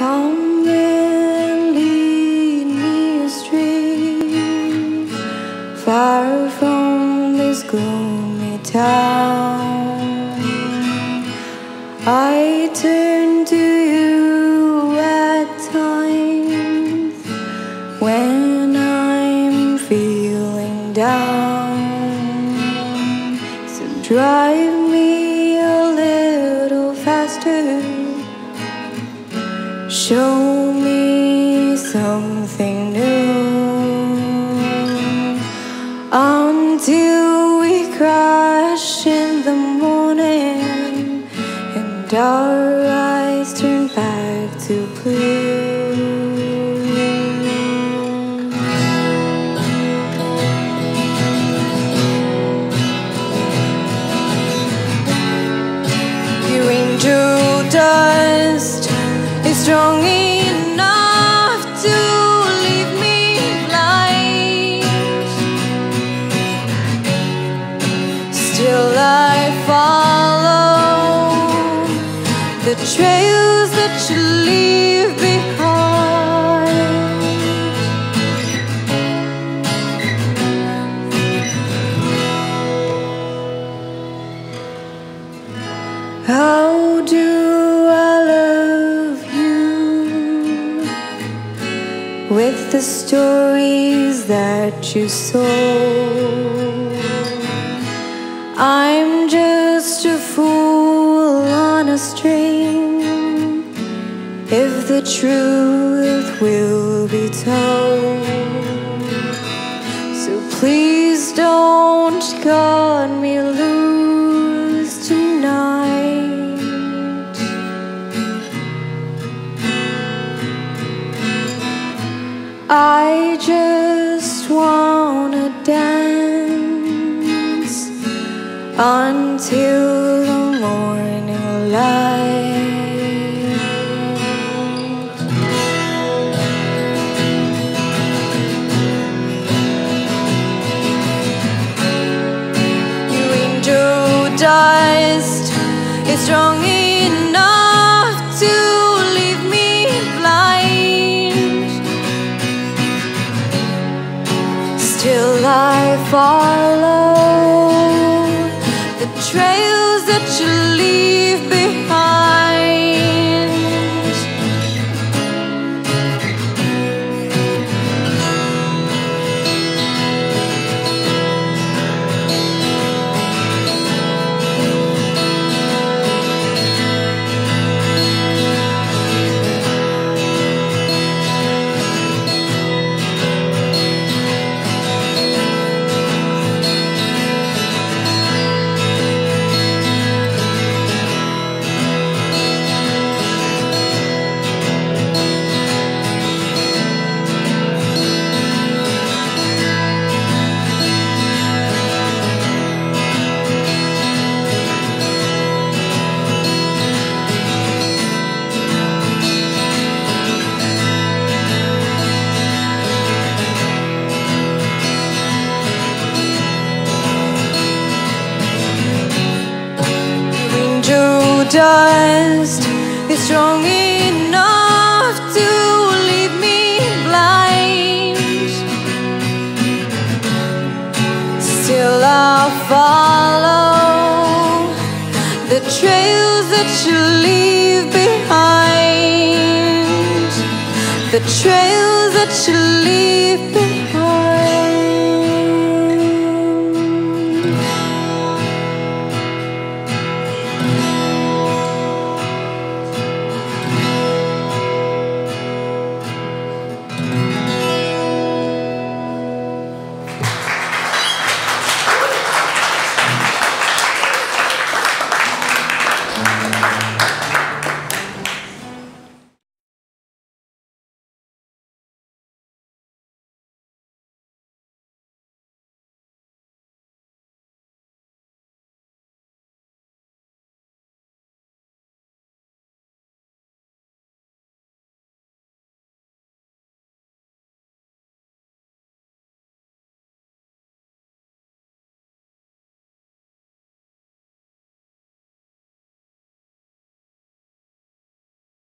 Come and lead me astray, far from this gloomy town. I turn to you at times when I'm feeling down, so drive me a little faster. Show me something new. Until we crash in the morning and our eyes turn back to blue. Your angel dust is strong enough to leave me blind. Still I follow the trails that you leave behind. How do I love you with the stories that you sold? I'm just a fool on a string, if the truth will be told. So please don't cut me loose tonight. I just wanna dance until the morning light. Dust is strong enough to leave me blind. Still I follow the trails that you leave behind. Dust is strong enough to leave me blind. Still I'll follow the trails that you leave behind. The trails that you leave